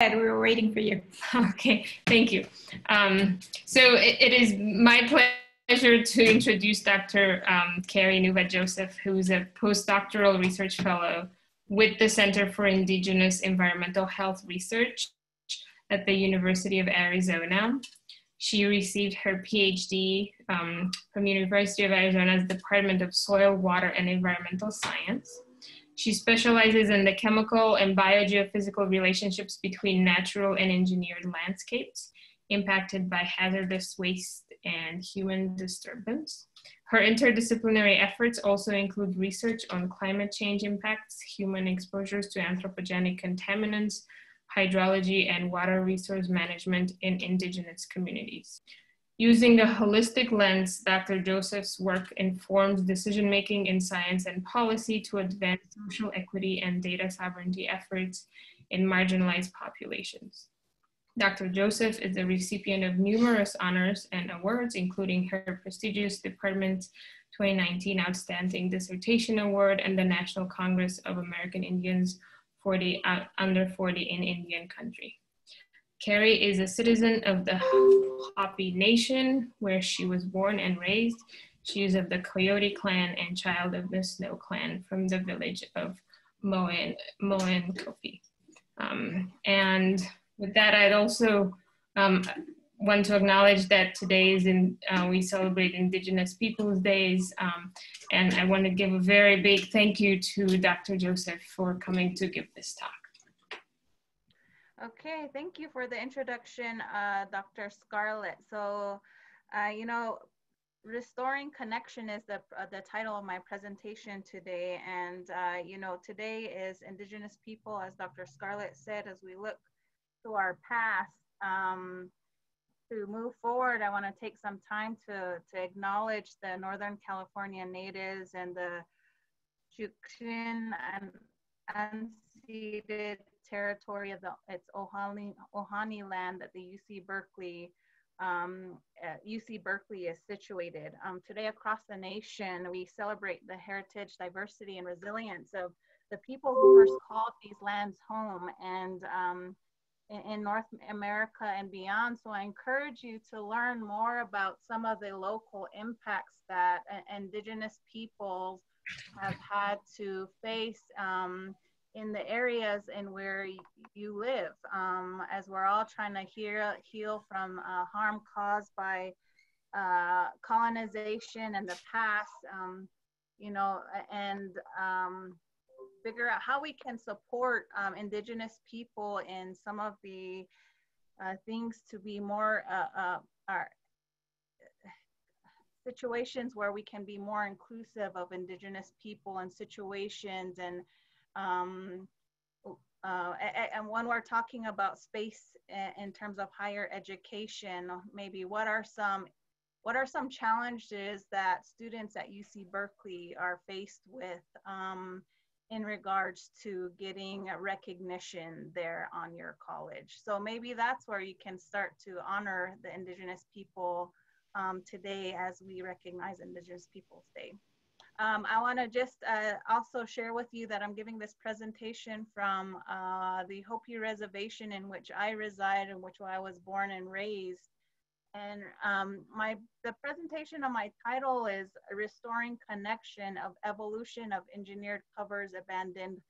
We were waiting for you. Okay, thank you. So it is my pleasure to introduce Dr. Carrie Nuva Joseph, who is a postdoctoral research fellow with the Center for Indigenous Environmental Health Research at the University of Arizona. She received her PhD from University of Arizona's Department of Soil, Water, and Environmental Science. She specializes in the chemical and biogeophysical relationships between natural and engineered landscapes impacted by hazardous waste and human disturbance. Her interdisciplinary efforts also include research on climate change impacts, human exposures to anthropogenic contaminants, hydrology, and water resource management in indigenous communities. Using the holistic lens, Dr. Joseph's work informs decision-making in science and policy to advance social equity and data sovereignty efforts in marginalized populations. Dr. Joseph is the recipient of numerous honors and awards, including her prestigious Department's 2019 Outstanding Dissertation Award and the National Congress of American Indians Under 40 in Indian Country. Carrie is a citizen of the Hopi Nation, where she was born and raised. She is of the Coyote Clan and child of the Snow Clan from the village of Moenkopi. And with that, I'd also want to acknowledge that today is we celebrate Indigenous Peoples Days. And I want to give a very big thank you to Dr. Joseph for coming to give this talk. Okay, thank you for the introduction, Dr. Scarlett. So, you know, restoring connection is the title of my presentation today. And, you know, today is Indigenous People, as Dr. Scarlett said, as we look to our past, to move forward, I want to take some time to acknowledge the Northern California natives and the Chukchin and unceded territory of its Ohani land that the UC Berkeley is situated. Today across the nation, we celebrate the heritage, diversity, and resilience of the people who first called these lands home and in North America and beyond. So I encourage you to learn more about some of the local impacts that Indigenous peoples have had to face in the areas in where you live, as we're all trying to heal from harm caused by colonization and the past, you know, and figure out how we can support Indigenous people in some of the things to be more our situations where we can be more inclusive of Indigenous people and situations and when we're talking about space in terms of higher education, maybe what are some challenges that students at UC Berkeley are faced with in regards to getting recognition there on your college? So maybe that's where you can start to honor the Indigenous people today as we recognize Indigenous Peoples Day. I want to just also share with you that I'm giving this presentation from the Hopi reservation in which I reside and which I was born and raised. And the presentation on my title is Restoring Connection of Evolution of Engineered Covers Abandoned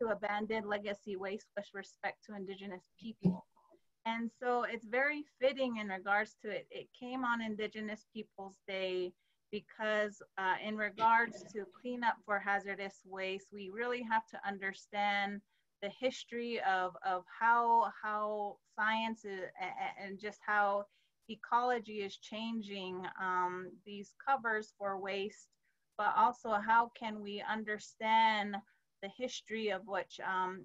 to Abandoned Legacy Waste with Respect to Indigenous People. And so it's very fitting in regards to it. It came on Indigenous Peoples Day because in regards to cleanup for hazardous waste, we really have to understand the history of how science is, and just how ecology is changing these covers for waste, but also how can we understand the history of which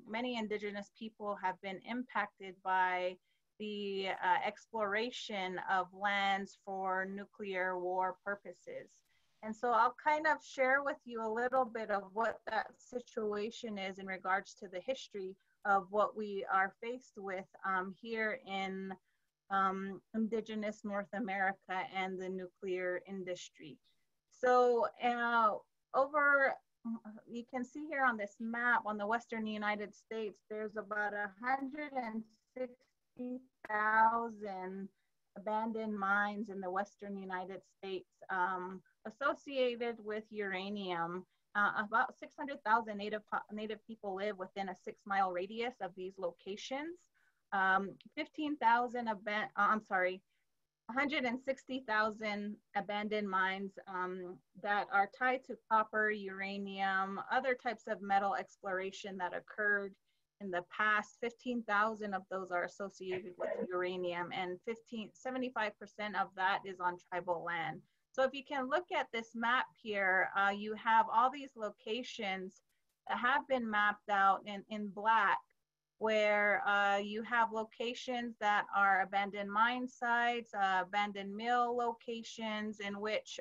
many Indigenous people have been impacted by the exploration of lands for nuclear war purposes. And so I'll kind of share with you a little bit of what that situation is in regards to the history of what we are faced with here in Indigenous North America and the nuclear industry. So over you can see here on this map on the Western United States, there's about 160,000 abandoned mines in the Western United States associated with uranium. About 600,000 native people live within a 6-mile radius of these locations. 160,000 abandoned mines that are tied to copper, uranium, other types of metal exploration that occurred in the past. 15,000 of those are associated with uranium, and 75% of that is on tribal land. So if you can look at this map here, you have all these locations that have been mapped out in black, where you have locations that are abandoned mine sites, abandoned mill locations, in which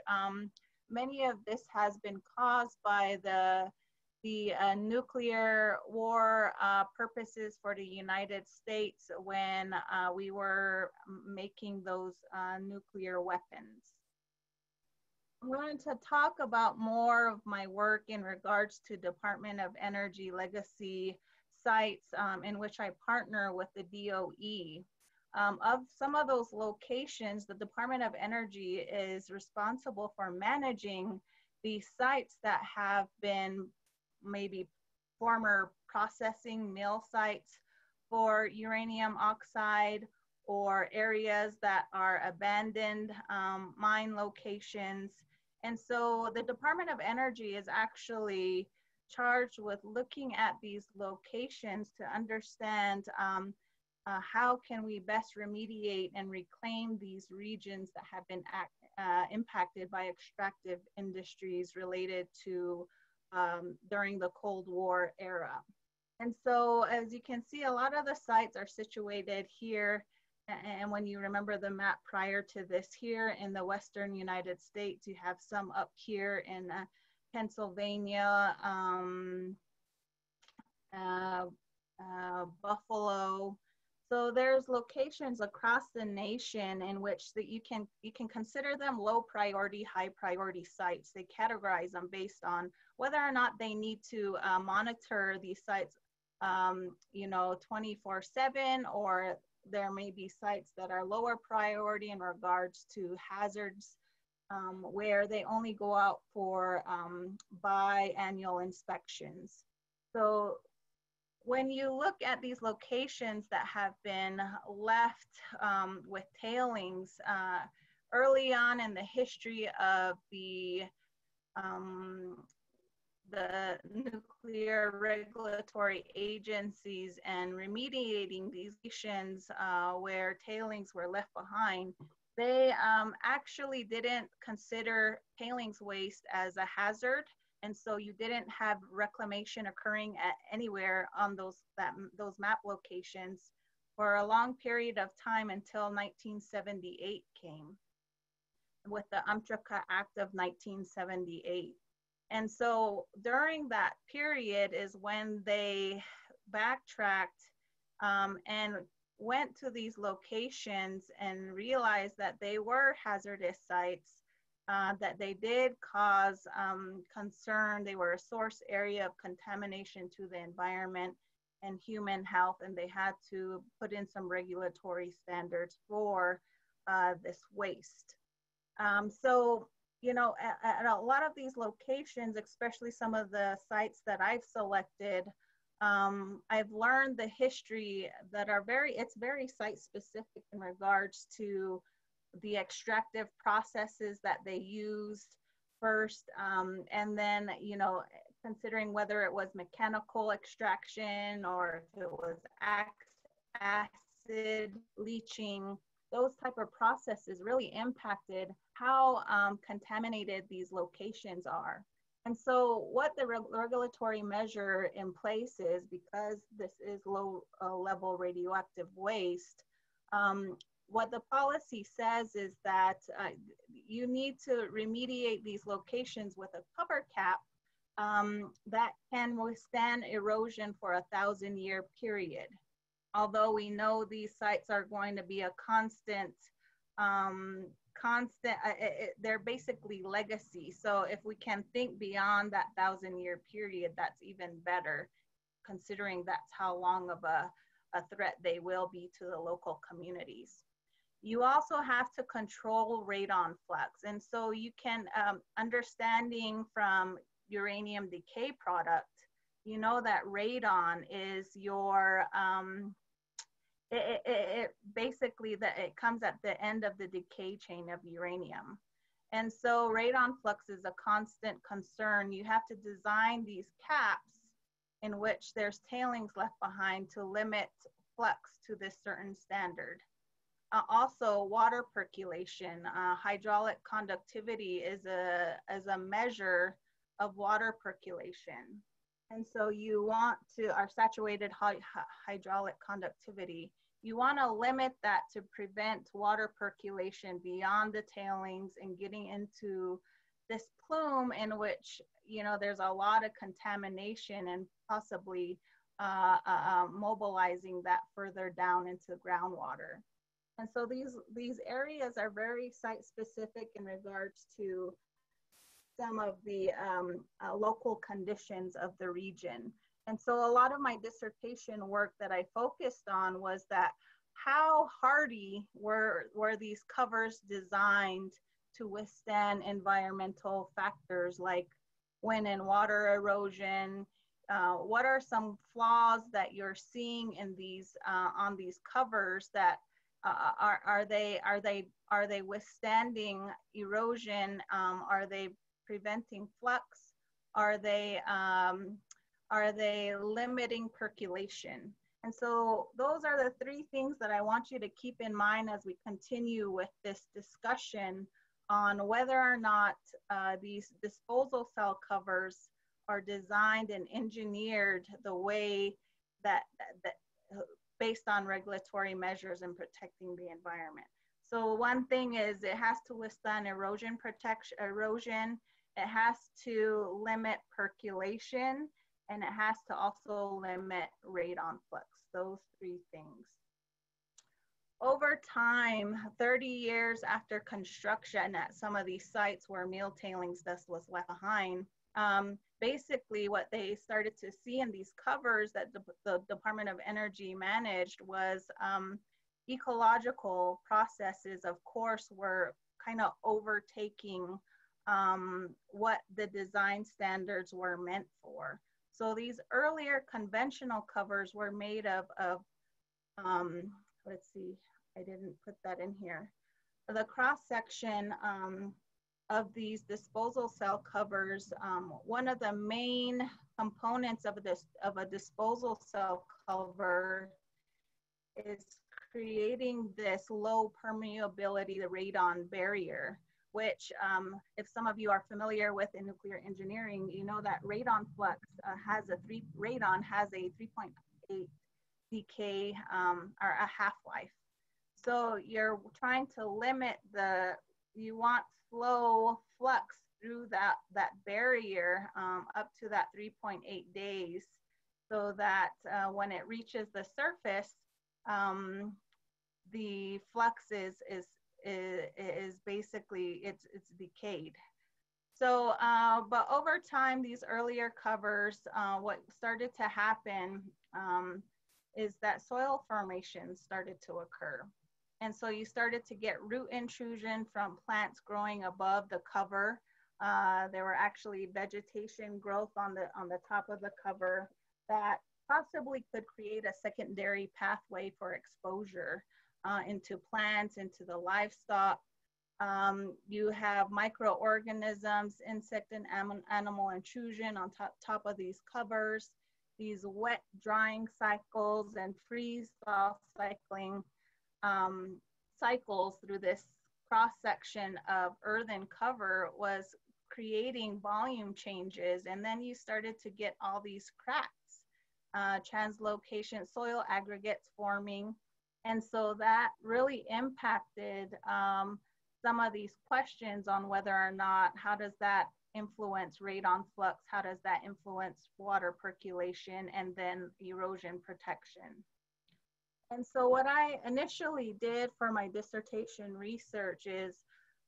many of this has been caused by the nuclear war purposes for the United States when we were making those nuclear weapons. I wanted to talk about more of my work in regards to Department of Energy legacy sites in which I partner with the DOE. Of some of those locations, the Department of Energy is responsible for managing the sites that have been maybe former processing mill sites for uranium oxide, or areas that are abandoned mine locations. And so the Department of Energy is actually charged with looking at these locations to understand how can we best remediate and reclaim these regions that have been impacted by extractive industries related to during the Cold War era. And so as you can see, a lot of the sites are situated here, and when you remember the map prior to this, here in the Western United States, you have some up here in Pennsylvania, Buffalo. So there's locations across the nation in which that you can consider them low priority, high priority sites. They categorize them based on whether or not they need to monitor these sites, 24/7, or there may be sites that are lower priority in regards to hazards, where they only go out for biannual inspections. So when you look at these locations that have been left with tailings, early on in the history of the nuclear regulatory agencies and remediating these locations where tailings were left behind, they actually didn't consider tailings waste as a hazard, and so you didn't have reclamation occurring at anywhere on those map locations for a long period of time until 1978 came, with the Amchaka Act of 1978. And so during that period is when they backtracked and went to these locations and realized that they were hazardous sites, that they did cause concern. They were a source area of contamination to the environment and human health, and they had to put in some regulatory standards for this waste. So, you know, at a lot of these locations, especially some of the sites that I've selected, I've learned the history that are very site specific in regards to the extractive processes that they used first, and then, you know, considering whether it was mechanical extraction or if it was acid leaching, those type of processes really impacted how contaminated these locations are. And so what the regulatory measure in place is, because this is low level radioactive waste, what the policy says is that you need to remediate these locations with a cover cap that can withstand erosion for a 1,000-year period. Although we know these sites are going to be a constant constant, they're basically legacy. So if we can think beyond that 1,000-year period, that's even better, considering that's how long of a threat they will be to the local communities. You also have to control radon flux. And so you can, understanding from uranium decay product, you know that radon is your, it basically, it comes at the end of the decay chain of uranium. And so radon flux is a constant concern. You have to design these caps in which there's tailings left behind to limit flux to this certain standard. Also, water percolation, hydraulic conductivity is a measure of water percolation. And so you want to, our saturated hydraulic conductivity, you want to limit that to prevent water percolation beyond the tailings and getting into this plume in which, you know, there's a lot of contamination and possibly mobilizing that further down into groundwater. And so these areas are very site specific in regards to some of the local conditions of the region. And so a lot of my dissertation work that I focused on was that how hardy were these covers designed to withstand environmental factors like wind and water erosion? What are some flaws that you're seeing in these on these covers that are they withstanding erosion? Are they preventing flux? Are they limiting percolation? And so those are the three things that I want you to keep in mind as we continue with this discussion on whether or not these disposal cell covers are designed and engineered the way that, based on regulatory measures and protecting the environment. So one thing is it has to withstand erosion protection, it has to limit percolation, and it has to also limit radon flux, those three things. Over time, 30 years after construction at some of these sites where meal tailings dust was left behind, basically what they started to see in these covers that the Department of Energy managed was ecological processes, of course, were kind of overtaking what the design standards were meant for. So these earlier conventional covers were made of let's see, I didn't put that in here. The cross-section of these disposal cell covers, one of the main components of this of a disposal cell cover is creating this low permeability, the radon barrier, which if some of you are familiar with in nuclear engineering, you know that radon flux has a 3.8 decay or a half-life. So you're trying to limit the, you want slow flux through that barrier up to that 3.8 days so that when it reaches the surface, the flux is basically, it's decayed. So, but over time, these earlier covers, what started to happen is that soil formation started to occur. And so you started to get root intrusion from plants growing above the cover. There were actually vegetation growth on the top of the cover that possibly could create a secondary pathway for exposure into plants, into the livestock. You have microorganisms, insect and animal intrusion on top of these covers, these wet drying cycles and freeze-thaw cycling cycles through this cross-section of earthen cover was creating volume changes. And then you started to get all these cracks, translocation, soil aggregates forming. And so that really impacted some of these questions on whether or not, how does that influence radon flux? How does that influence water percolation and then erosion protection? And so what I initially did for my dissertation research is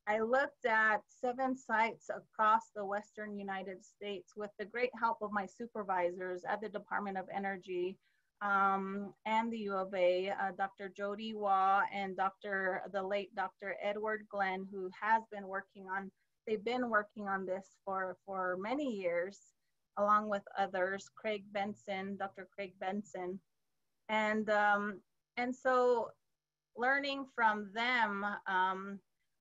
I looked at 7 sites across the Western United States with the great help of my supervisors at the Department of Energy and the U of A, Dr. Jody Waugh and the late Dr. Edward Glenn, who has been working on, they've been working on this for many years, along with others, Craig Benson, Dr. Craig Benson. And so learning from them,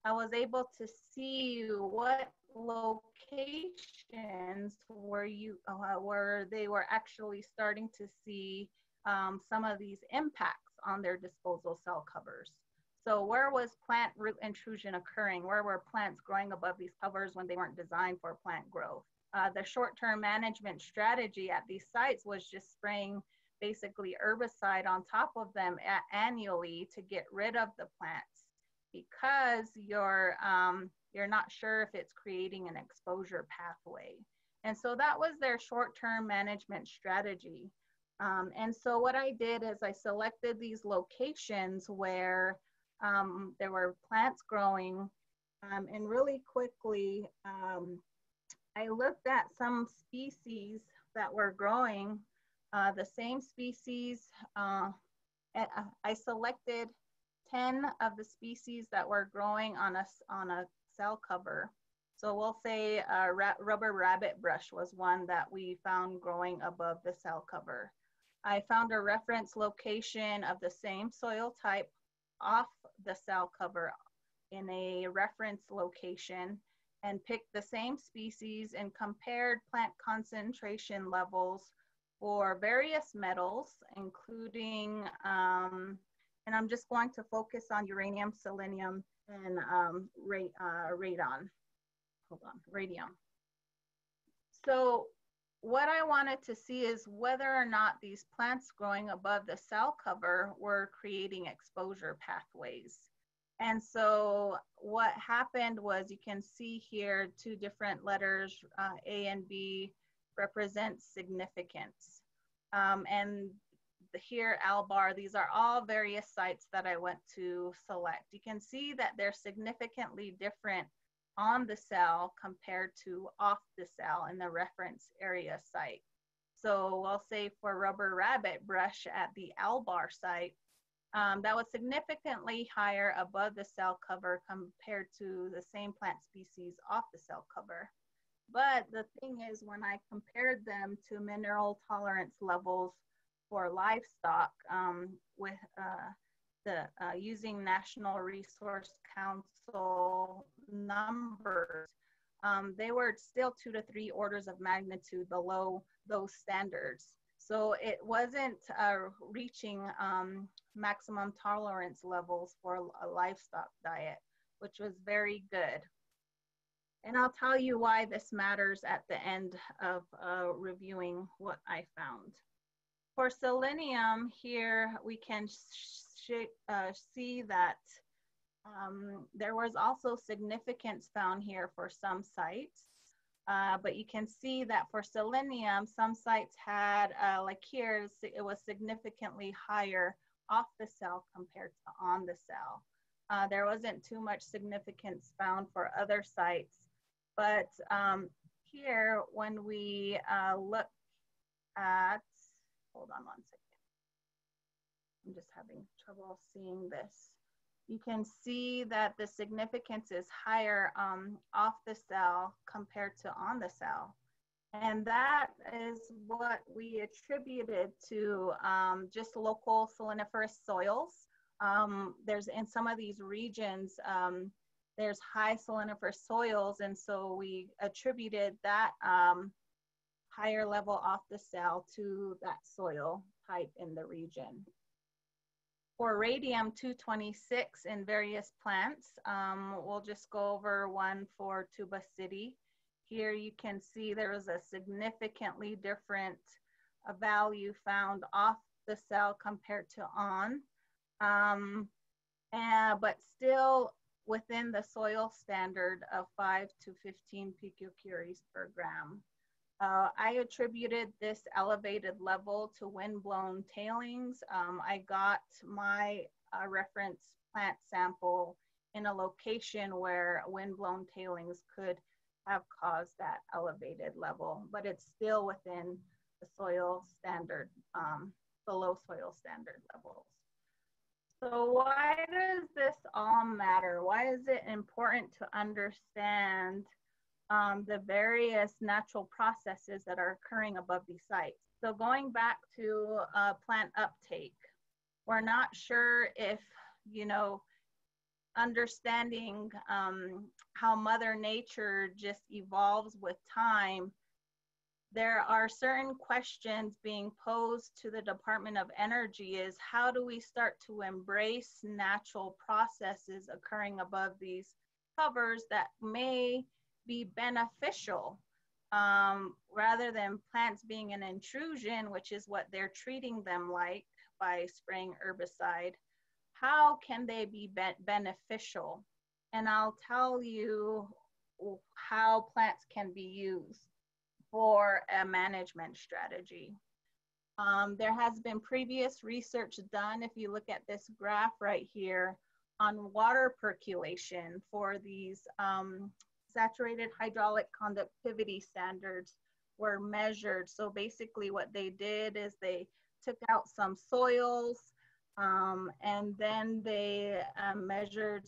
I was able to see what locations where they were actually starting to see some of these impacts on their disposal cell covers. So where was plant root intrusion occurring? Where were plants growing above these covers when they weren't designed for plant growth? The short-term management strategy at these sites was just spraying basically herbicide on top of them annually to get rid of the plants, because you're not sure if it's creating an exposure pathway. And so that was their short-term management strategy. And so what I did is I selected these locations where there were plants growing, and really quickly, I looked at some species that were growing, the same species. I selected 10 of the species that were growing on a cell cover. So we'll say rubber rabbit brush was one that we found growing above the cell cover. I found a reference location of the same soil type off the cell cover in a reference location, and picked the same species and compared plant concentration levels for various metals, including and I'm just going to focus on uranium, selenium, and radium. So what I wanted to see is whether or not these plants growing above the cell cover were creating exposure pathways. And so what happened was, you can see here 2 different letters, A and B represent significance. And here, Albar, these are all various sites that I went to select. You can see that they're significantly different on the cell compared to off the cell in the reference area site. So I'll say for rubber rabbit brush at the Albar site, that was significantly higher above the cell cover compared to the same plant species off the cell cover. But the thing is, when I compared them to mineral tolerance levels for livestock with using National Resource Council numbers, they were still 2 to 3 orders of magnitude below those standards. So it wasn't reaching maximum tolerance levels for a livestock diet, which was very good. And I'll tell you why this matters at the end of reviewing what I found. For selenium here, we can see that there was also significance found here for some sites, but you can see that for selenium, some sites had, like here, it was significantly higher off the cell compared to on the cell. There wasn't too much significance found for other sites, but here when we look at, hold on one second. I'm just having trouble seeing this. You can see that the significance is higher off the cell compared to on the cell. And that is what we attributed to just local saliniferous soils. There's in some of these regions, there's high saliniferous soils. And so we attributed that higher level off the cell to that soil type in the region. For radium-226 in various plants, we'll just go over one for Tuba City. Here you can see there was a significantly different value found off the cell compared to on, but still within the soil standard of 5 to 15 picocuries per gram. I attributed this elevated level to windblown tailings. I got my reference plant sample in a location where wind-blown tailings could have caused that elevated level, but it's still within the soil standard, below soil standard levels. So why does this all matter? Why is it important to understand the various natural processes that are occurring above these sites? So going back to plant uptake, we're not sure if, you know, understanding how Mother Nature just evolves with time, there are certain questions being posed to the Department of Energy is how do we start to embrace natural processes occurring above these covers that may be beneficial rather than plants being an intrusion, which is what they're treating them like by spraying herbicide. How can they be beneficial? And I'll tell you how plants can be used for a management strategy. There has been previous research done, if you look at this graph right here, on water percolation for these saturated hydraulic conductivity standards were measured. So basically what they did is they took out some soils, and then they measured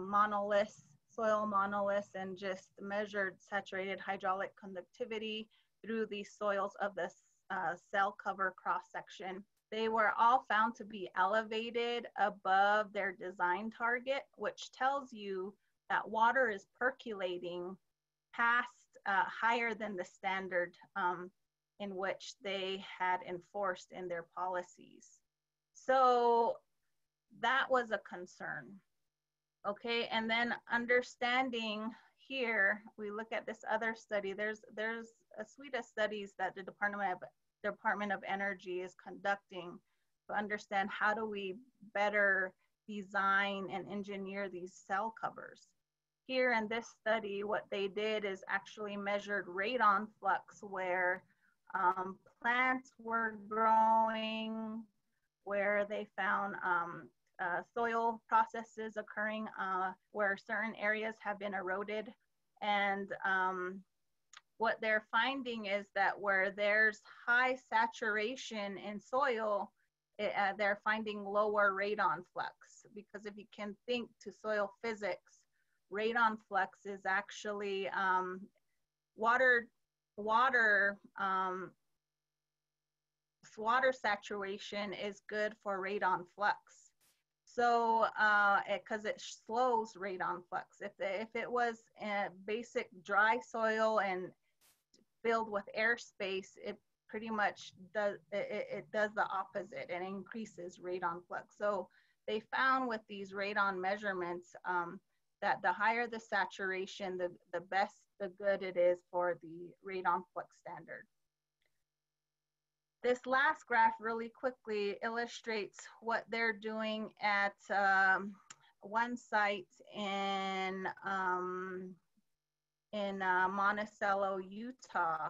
monoliths, soil monoliths, and just measured saturated hydraulic conductivity through these soils of the cell cover cross-section. They were all found to be elevated above their design target, which tells you that water is percolating past higher than the standard in which they had enforced in their policies. So that was a concern. Okay, and then understanding here, we look at this other study. There's a suite of studies that the Department of Energy is conducting to understand how do we better design and engineer these cell covers. Here in this study, what they did is actually measured radon flux where plants were growing, where they found soil processes occurring, where certain areas have been eroded. And what they're finding is that where there's high saturation in soil, they're finding lower radon flux. Because if you can think to soil physics, radon flux is actually water saturation is good for radon flux. So, because it slows radon flux. If it was a basic dry soil and filled with airspace, it pretty much does, it does the opposite and increases radon flux. So they found with these radon measurements that the higher the saturation, the best, the good it is for the radon flux standard. This last graph really quickly illustrates what they're doing at one site in Monticello, Utah,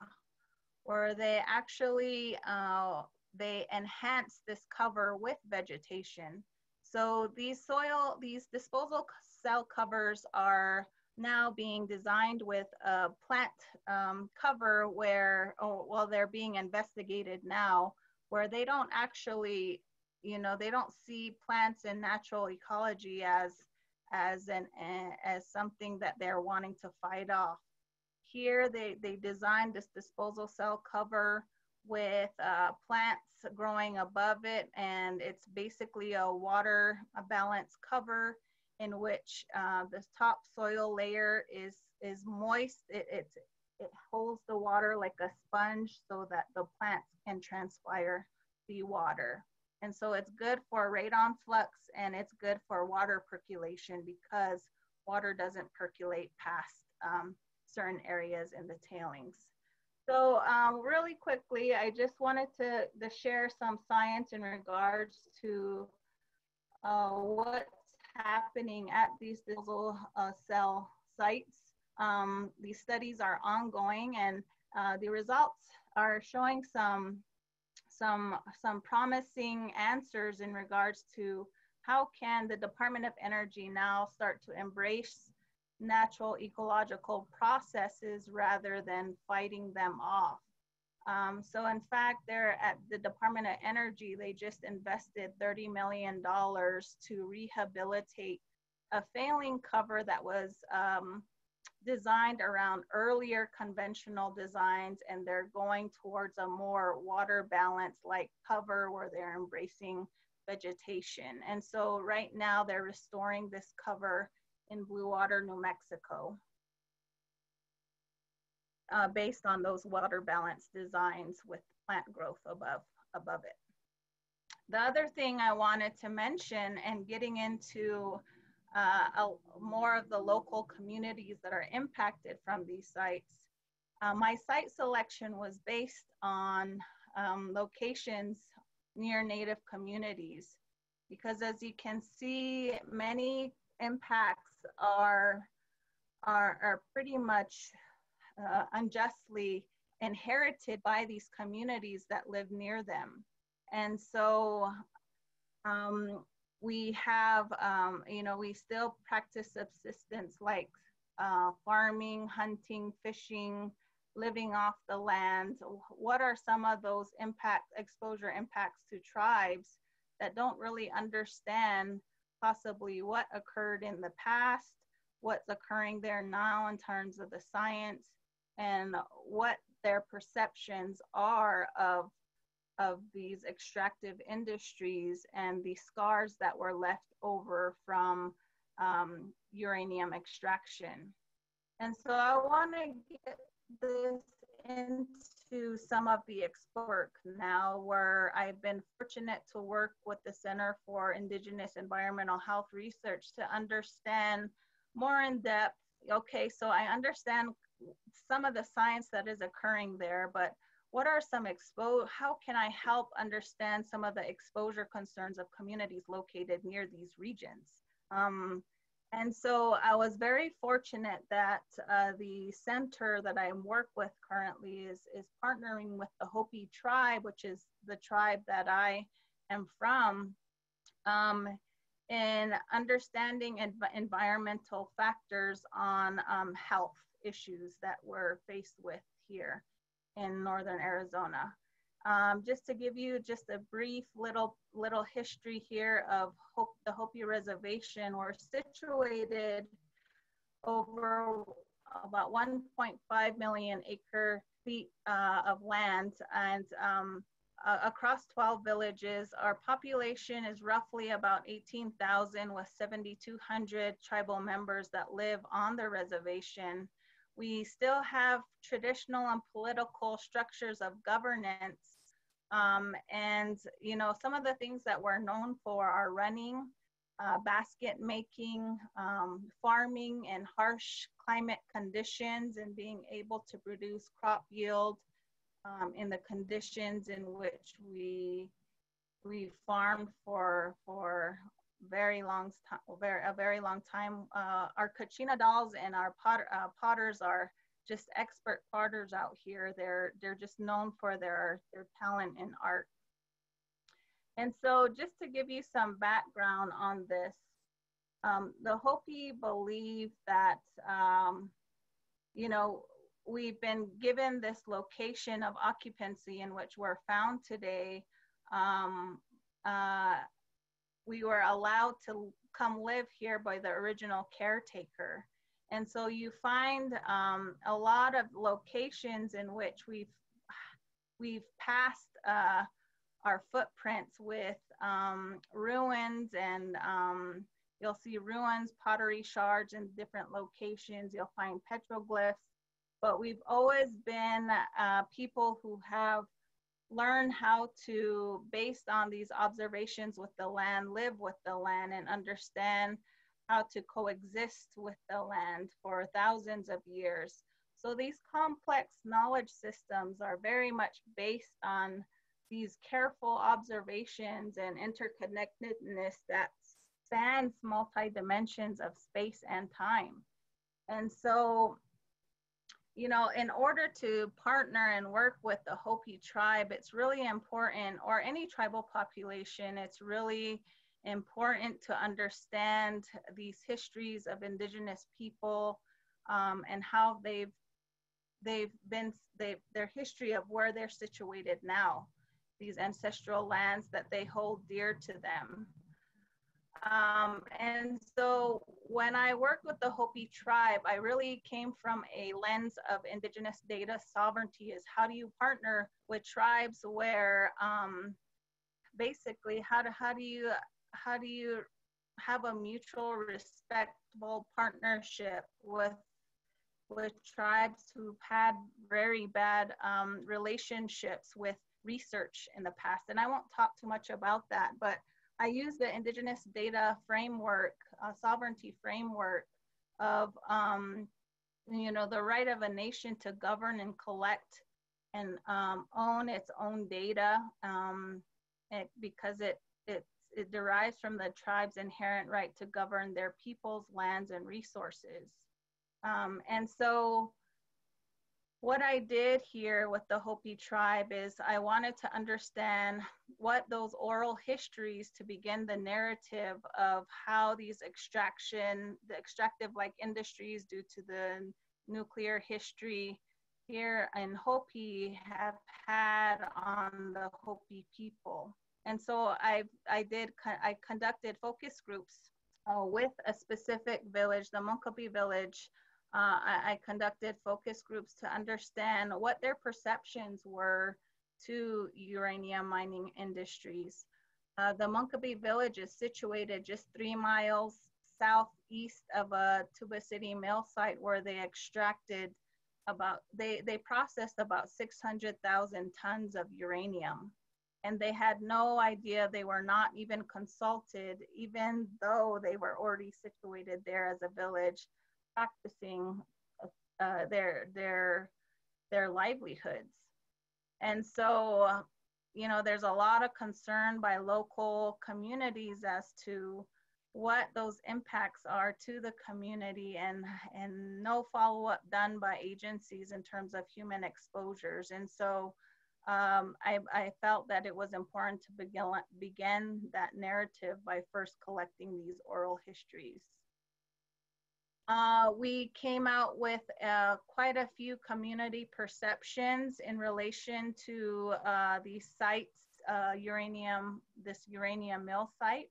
where they actually, they enhance this cover with vegetation. So these disposal cell covers are now being designed with a plant cover where, oh, well, they're being investigated now, where they don't actually, you know, they don't see plants and natural ecology as something that they're wanting to fight off. Here, they designed this disposal cell cover with plants growing above it, and it's basically a water balance cover in which the top soil layer is moist. It holds the water like a sponge so that the plants can transpire the water. And so it's good for radon flux and it's good for water percolation because water doesn't percolate past certain areas in the tailings. So really quickly, I just wanted to share some science in regards to what happening at these disposal cell sites. These studies are ongoing, and the results are showing some promising answers in regards to how can the Department of Energy now start to embrace natural ecological processes rather than fighting them off? So in fact, they're at the Department of Energy, they just invested $30 million to rehabilitate a failing cover that was designed around earlier conventional designs, and they're going towards a more water balance-like cover where they're embracing vegetation. And so right now they're restoring this cover in Bluewater, New Mexico, based on those water balance designs with plant growth above it. The other thing I wanted to mention, and getting into more of the local communities that are impacted from these sites, my site selection was based on locations near Native communities, because as you can see, many impacts are pretty much unjustly inherited by these communities that live near them. And so we have, you know, we still practice subsistence like farming, hunting, fishing, living off the land. What are some of those exposure impacts to tribes that don't really understand possibly what occurred in the past, what's occurring there now in terms of the science, and what their perceptions are of these extractive industries and the scars that were left over from uranium extraction. And so I want to get this into some of the expert now, where I've been fortunate to work with the Center for Indigenous Environmental Health Research to understand more in depth. Okay, so I understand some of the science that is occurring there, but what are some how can I help understand some of the exposure concerns of communities located near these regions? And so I was very fortunate that the center that I work with currently is partnering with the Hopi tribe, which is the tribe that I am from, in understanding environmental factors on health issues that we're faced with here in Northern Arizona. Just to give you just a brief little history here of the Hopi Reservation, we're situated over about 1.5 million acre feet of land, and across 12 villages. Our population is roughly about 18,000, with 7,200 tribal members that live on the reservation. We still have traditional and political structures of governance. And, you know, some of the things that we're known for are running, basket making, farming in harsh climate conditions, and being able to produce crop yield in the conditions in which we farmed for a very long time. Our Kachinadals and our potters are just expert potters out here. They're just known for their talent and art. And so just to give you some background on this, the Hopi believe that, you know, we've been given this location of occupancy in which we're found today. We were allowed to come live here by the original caretaker. And so you find a lot of locations in which we've passed our footprints with ruins, and you'll see ruins, pottery shards in different locations. You'll find petroglyphs, but we've always been people who have learn how to, based on these observations with the land, live with the land, and understand how to coexist with the land for thousands of years. So these complex knowledge systems are very much based on these careful observations and interconnectedness that spans multi-dimensions of space and time. And so, you know, in order to partner and work with the Hopi tribe, it's really important, or any tribal population, it's really important to understand these histories of indigenous people and how their history of where they're situated now, these ancestral lands that they hold dear to them. And so when I worked with the Hopi tribe, I really came from a lens of indigenous data sovereignty, is how do you partner with tribes where basically how do you have a mutual respectful partnership with tribes who've had very bad relationships with research in the past. And I won't talk too much about that, but I use the indigenous data framework, sovereignty framework of, the right of a nation to govern and collect and own its own data because it derives from the tribe's inherent right to govern their people's lands and resources. And so what I did here with the Hopi tribe is I wanted to understand what those oral histories to begin the narrative of how these extractive industries due to the nuclear history here in Hopi have had on the Hopi people. And so I conducted focus groups with a specific village, the Moenkopi village. I conducted focus groups to understand what their perceptions were to uranium mining industries. The Moenkopi village is situated just 3 miles southeast of a Tuba City mill site where they extracted they processed about 600,000 tons of uranium. And they had no idea, they were not even consulted, even though they were already situated there as a village, practicing their livelihoods. And so, there's a lot of concern by local communities as to what those impacts are to the community, and no follow-up done by agencies in terms of human exposures. And so I felt that it was important to begin that narrative by first collecting these oral histories. We came out with quite a few community perceptions in relation to these sites, this uranium mill site.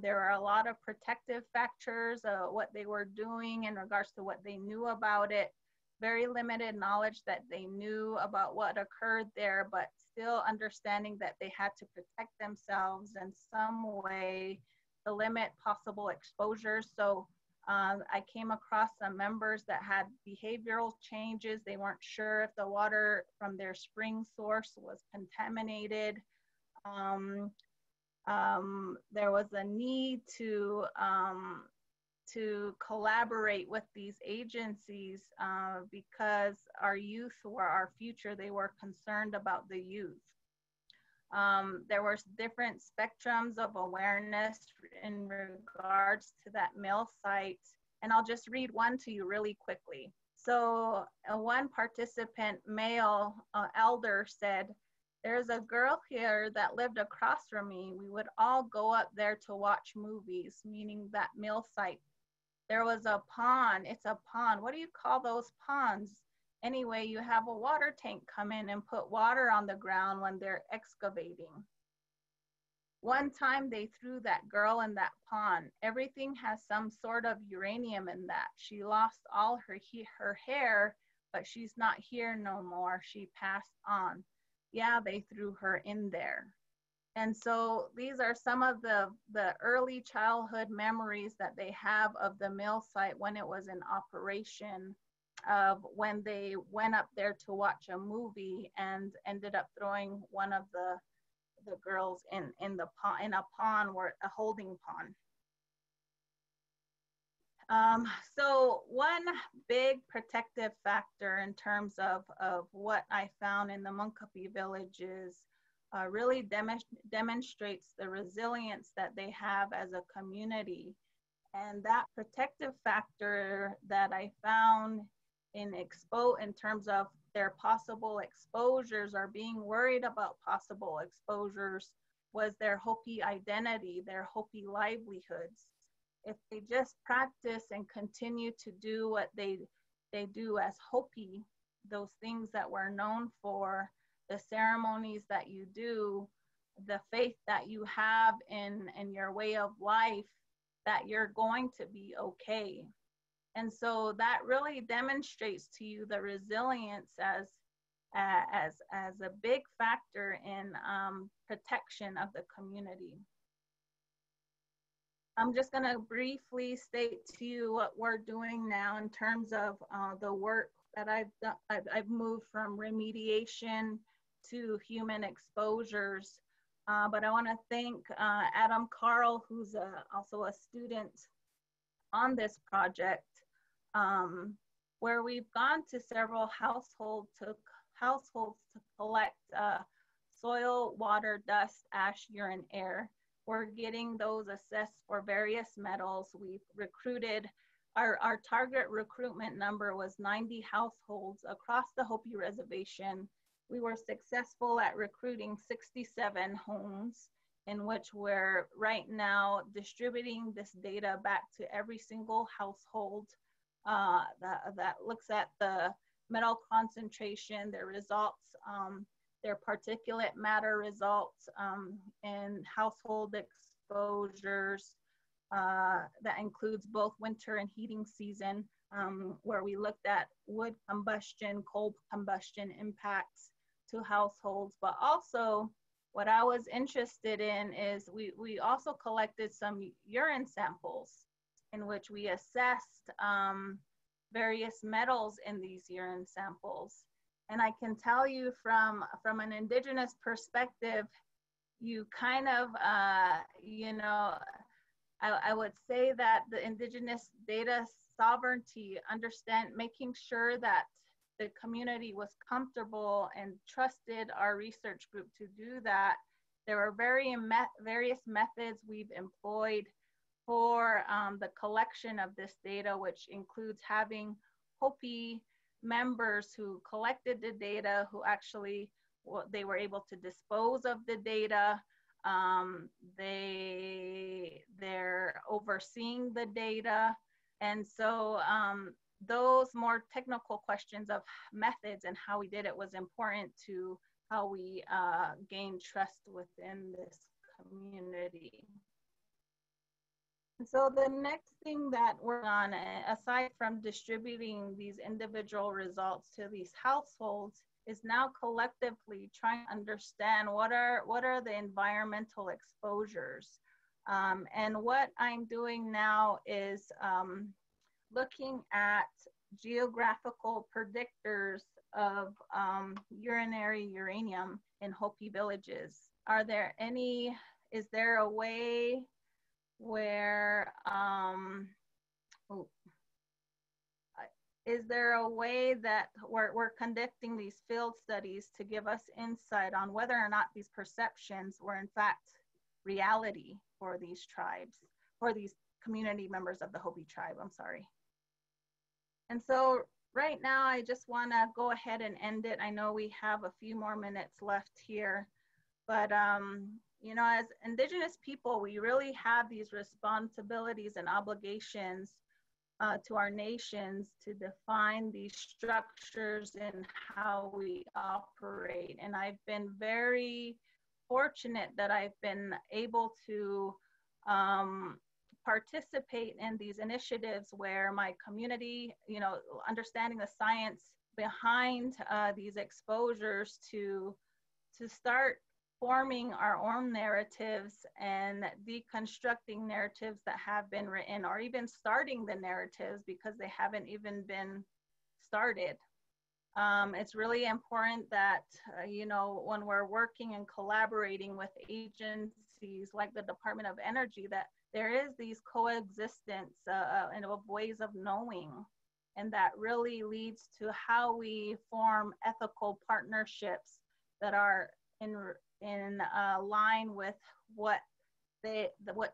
There are a lot of protective factors, what they were doing in regards to what they knew about it, very limited knowledge that they knew about what occurred there, but still understanding that they had to protect themselves in some way to limit possible exposures. So I came across some members that had behavioral changes. They weren't sure if the water from their spring source was contaminated. There was a need to collaborate with these agencies because our youth were our future. They were concerned about the youth. There were different spectrums of awareness in regards to that mill site. And I'll just read one to you really quickly. So one participant, male elder, said, "There's a girl here that lived across from me. We would all go up there to watch movies," meaning that mill site. "There was a pond. It's a pond. What do you call those ponds? Anyway, you have a water tank come in and put water on the ground when they're excavating. One time they threw that girl in that pond. Everything has some sort of uranium in that. She lost all her hair, but she's not here no more. She passed on. Yeah, they threw her in there." And so these are some of the early childhood memories that they have of the mill site when it was in operation, of when they went up there to watch a movie and ended up throwing one of the girls in a pond, or a holding pond. So one big protective factor in terms of what I found in the Moenkopi villages really demonstrates the resilience that they have as a community. And that protective factor that I found in terms of their possible exposures, or being worried about possible exposures, was their Hopi identity, their Hopi livelihoods. If they just practice and continue to do what they do as Hopi, those things that we're known for, the ceremonies that you do, the faith that you have in your way of life, that you're going to be okay. And so that really demonstrates to you the resilience as a big factor in protection of the community. I'm just gonna briefly state to you what we're doing now in terms of the work that I've done. I've moved from remediation to human exposures, but I wanna thank Adam Carl, who's also a student on this project, where we've gone to several households to collect soil, water, dust, ash, urine, air. We're getting those assessed for various metals. We've recruited, our target recruitment number was 90 households across the Hopi Reservation. We were successful at recruiting 67 homes, in which we're right now distributing this data back to every single household that looks at the metal concentration, their results, their particulate matter results, and household exposures. That includes both winter and heating season, where we looked at wood combustion, coal combustion impacts to households, but also what I was interested in is we also collected some urine samples in which we assessed various metals in these urine samples. And I can tell you from an Indigenous perspective, you kind of, you know, I would say that the Indigenous data sovereignty, making sure that the community was comfortable and trusted our research group to do that. There were various methods we've employed for the collection of this data, which includes having Hopi members who collected the data, who actually, they were able to dispose of the data. They're overseeing the data. And so, those more technical questions of methods and how we did it was important to how we gained trust within this community. And so the next thing that we're on, aside from distributing these individual results to these households, is now collectively trying to understand what are the environmental exposures. And what I'm doing now is looking at geographical predictors of urinary uranium in Hopi villages. Is there a way where, is there a way that we're conducting these field studies to give us insight on whether or not these perceptions were in fact reality for these tribes, for these community members of the Hopi tribe, I'm sorry. And so right now, I just want to go ahead and end it. I know we have a few more minutes left here, but you know, as Indigenous people, we really have these responsibilities and obligations to our nations to define these structures and how we operate. And I've been very fortunate that I've been able to participate in these initiatives where my community, you know, understanding the science behind these exposures to start forming our own narratives and deconstructing narratives that have been written, or even starting the narratives because they haven't even been started. It's really important that, you know, when we're working and collaborating with agencies like the Department of Energy, that there is these coexistence of ways of knowing, and that really leads to how we form ethical partnerships that are in line with what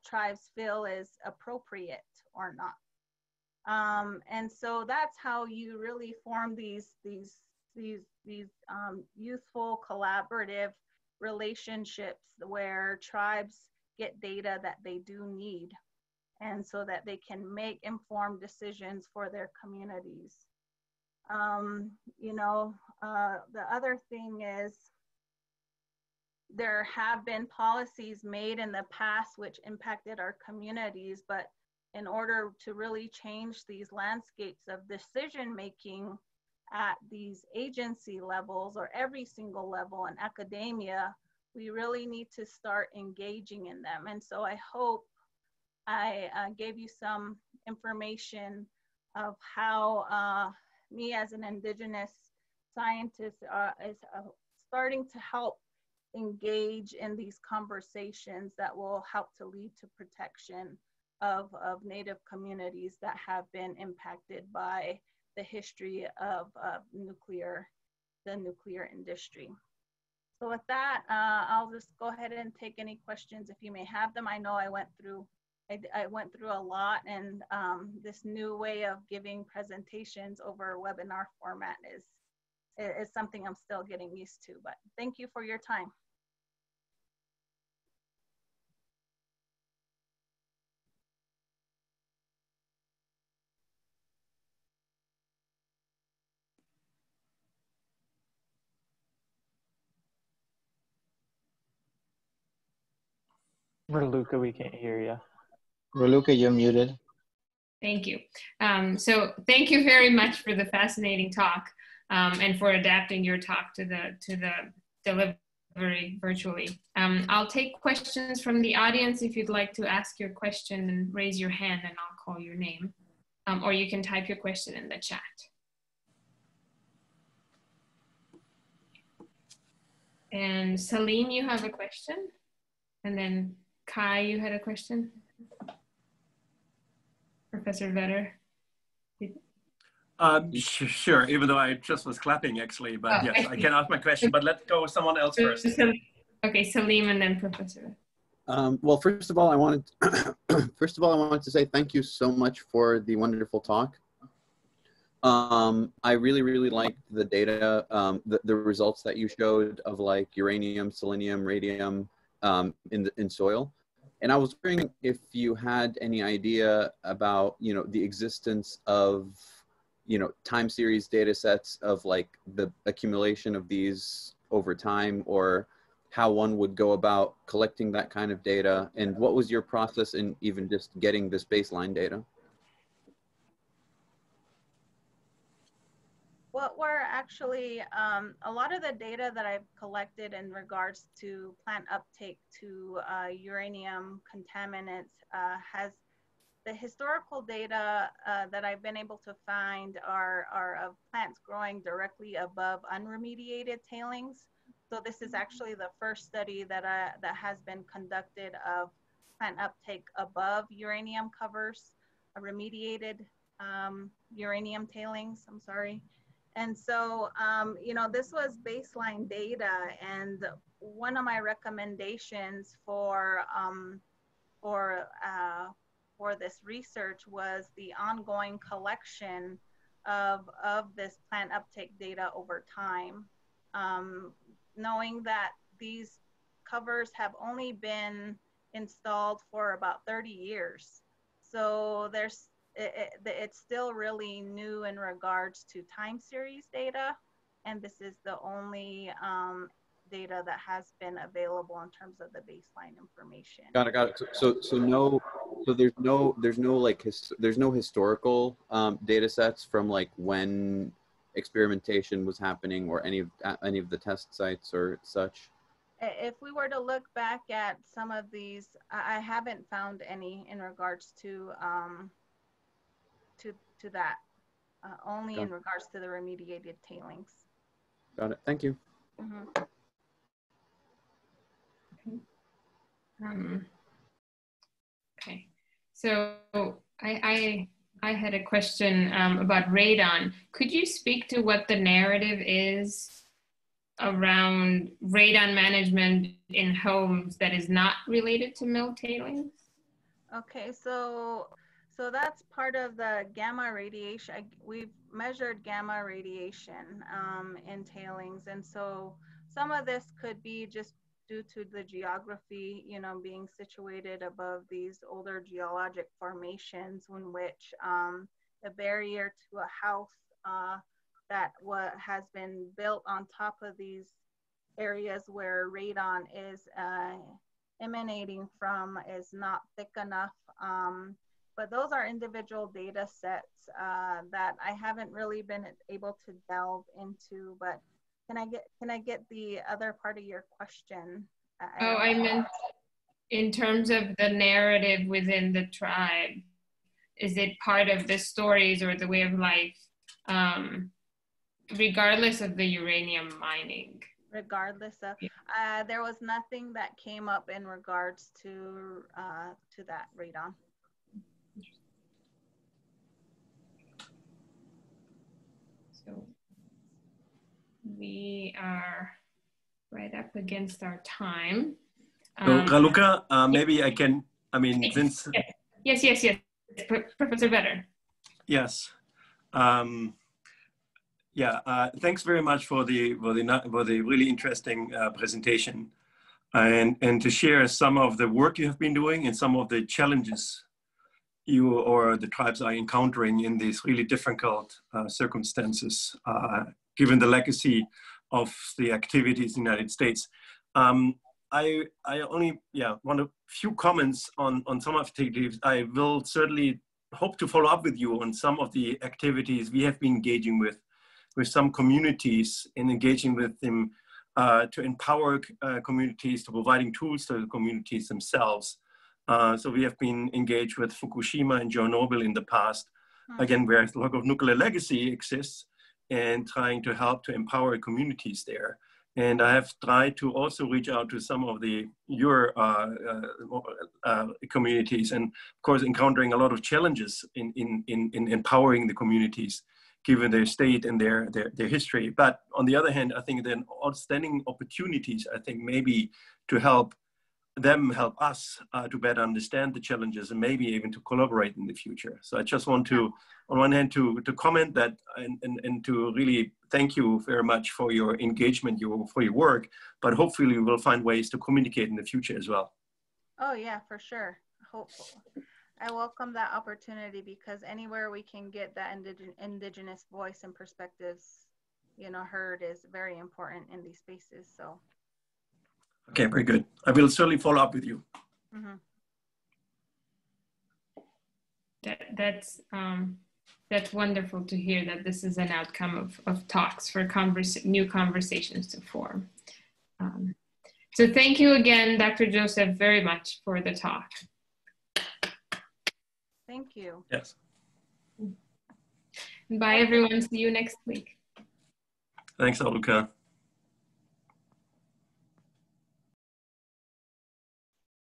tribes feel is appropriate or not. And so that's how you really form these youthful collaborative relationships where tribes get data that they do need, and so that they can make informed decisions for their communities. The other thing is, there have been policies made in the past which impacted our communities, but in order to really change these landscapes of decision-making at these agency levels or every single level in academia, we really need to start engaging in them. And so I hope I gave you some information of how me as an Indigenous scientist is starting to help engage in these conversations that will help to lead to protection of Native communities that have been impacted by the history of the nuclear industry. So with that, I'll just go ahead and take any questions if you may have them. I know I went through a lot, and this new way of giving presentations over webinar format is something I'm still getting used to, but thank you for your time. Raluca, we can't hear you. Raluca, you're muted. Thank you. So thank you very much for the fascinating talk and for adapting your talk to the delivery virtually. I'll take questions from the audience. If you'd like to ask your question, then raise your hand and I'll call your name. Or you can type your question in the chat. And Salim, you have a question? And then Kai, you had a question? Professor Vedder? Sure, even though I just was clapping actually, but oh, yes, I can ask my question, but let's go with someone else first. Okay, Salim and then Professor. Well, first of all, I wanted to say thank you so much for the wonderful talk. I really, really liked the data, the results that you showed of like uranium, selenium, radium, in soil. And I was wondering if you had any idea about, you know, the existence of, you know, time series data sets of like the accumulation of these over time, or how one would go about collecting that kind of data, and what was your process in even just getting this baseline data? What we're actually, a lot of the data that I've collected in regards to plant uptake to uranium contaminants has the historical data that I've been able to find are of plants growing directly above unremediated tailings. So this is actually the first study that has been conducted of plant uptake above uranium covers, remediated uranium tailings, I'm sorry. And so, you know, this was baseline data, and one of my recommendations for this research was the ongoing collection of this plant uptake data over time, knowing that these covers have only been installed for about 30 years. So there's it's still really new in regards to time series data, and this is the only data that has been available in terms of the baseline information. Got it. So there's no historical data sets from like when experimentation was happening or any of the test sites or such. If we were to look back at some of these, I haven't found any in regards to that, only in regards to the remediated tailings. Got it, thank you. Mm-hmm. Okay. Okay, so I had a question about radon. Could you speak to what the narrative is around radon management in homes that is not related to mill tailings? Okay, so that's part of the gamma radiation. We've measured gamma radiation in tailings. And so some of this could be just due to the geography, you know, being situated above these older geologic formations in which the barrier to a house that has been built on top of these areas where radon is emanating from is not thick enough. But those are individual data sets that I haven't really been able to delve into. But can I get the other part of your question? I meant in terms of the narrative within the tribe. Is it part of the stories or the way of life, regardless of the uranium mining? Regardless of, there was nothing that came up in regards to that radon. So we are right up against our time. So, Raluca, maybe I can, I mean, Vince. Yes, yes, yes. Professor Vedder. Yes. Yeah, thanks very much for the really interesting presentation, and to share some of the work you have been doing and some of the challenges you or the tribes are encountering in these really difficult circumstances, given the legacy of the activities in the United States. I only want a few comments on some activities. I will certainly hope to follow up with you on some of the activities we have been engaging with some communities and engaging with them to empower communities, to providing tools to the communities themselves. So we have been engaged with Fukushima and Chernobyl in the past, again, where a lot of nuclear legacy exists, and trying to help to empower communities there. And I have tried to also reach out to some of your communities, and of course encountering a lot of challenges in empowering the communities, given their state and their history. But on the other hand, I think there are outstanding opportunities, I think maybe to help them help us to better understand the challenges and maybe even to collaborate in the future. So I just want to, on one hand, to comment that and to really thank you very much for your engagement, for your work, but hopefully we'll find ways to communicate in the future as well. Oh yeah, for sure, hopeful. I welcome that opportunity because anywhere we can get that indigenous voice and perspectives, you know, heard is very important in these spaces, so. Okay, very good. I will certainly follow up with you. Mm-hmm. That's wonderful to hear that this is an outcome of talks for new conversations to form. So thank you again, Dr. Joseph, very much for the talk. Thank you. Yes. Bye everyone, see you next week. Thanks, Raluca.